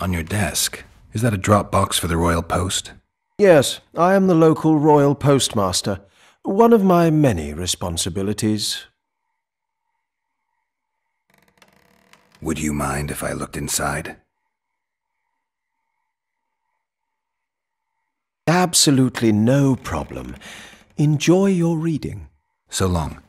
On your desk. Is that a Dropbox for the Royal Post? Yes, I am the local Royal Postmaster. One of my many responsibilities. Would you mind if I looked inside? Absolutely no problem. Enjoy your reading. So long.